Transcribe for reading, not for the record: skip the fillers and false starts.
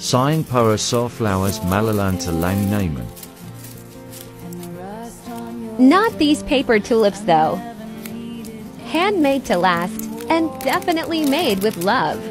Sign para Sawflowers Malalanta Lang Naman. Not these paper tulips though. Handmade to last and definitely made with love.